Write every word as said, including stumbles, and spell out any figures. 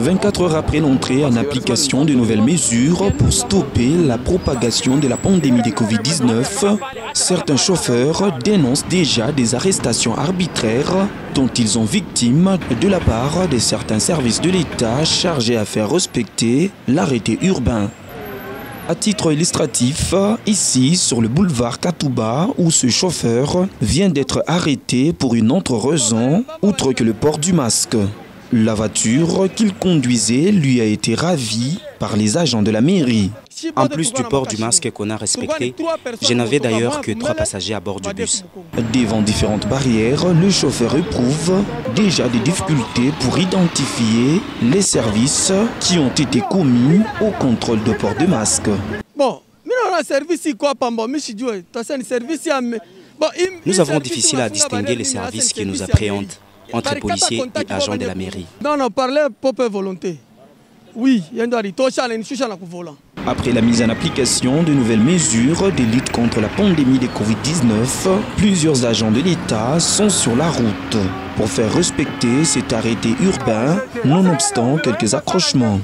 vingt-quatre heures après l'entrée en application de nouvelles mesures pour stopper la propagation de la pandémie de Covid dix-neuf, certains chauffeurs dénoncent déjà des arrestations arbitraires dont ils sont victimes de la part de certains services de l'État chargés à faire respecter l'arrêté urbain. À titre illustratif, ici sur le boulevard Katouba, où ce chauffeur vient d'être arrêté pour une autre raison, outre que le port du masque. La voiture qu'il conduisait lui a été ravie par les agents de la mairie. En plus du port du masque qu'on a respecté, je n'avais d'ailleurs que trois passagers à bord du bus. Devant différentes barrières, le chauffeur éprouve déjà des difficultés pour identifier les services qui ont été commis au contrôle de port de masque. Bon, nous avons difficile à distinguer les services qui nous appréhendent entre les policiers et agents de la mairie. Non, non, parlez pour volonté. Oui, il y a volant. Après la mise en application de nouvelles mesures de lutte contre la pandémie de Covid dix-neuf, plusieurs agents de l'État sont sur la route pour faire respecter cet arrêté urbain, nonobstant quelques accrochements.